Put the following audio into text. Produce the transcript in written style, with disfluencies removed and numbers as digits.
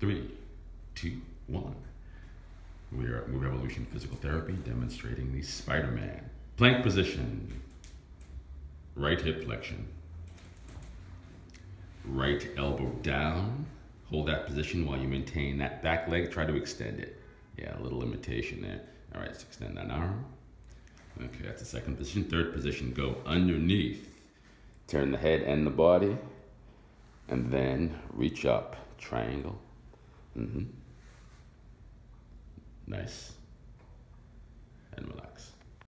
3, 2, 1. We are at Move Evolution Physical Therapy, demonstrating the Spider-Man. Plank position. Right hip flexion. Right elbow down. Hold that position while you maintain that back leg. Try to extend it. Yeah, a little limitation there. All right, so extend that arm. Okay, that's the second position. Third position, go underneath. Turn the head and the body. And then reach up. Triangle. Nice. And relax.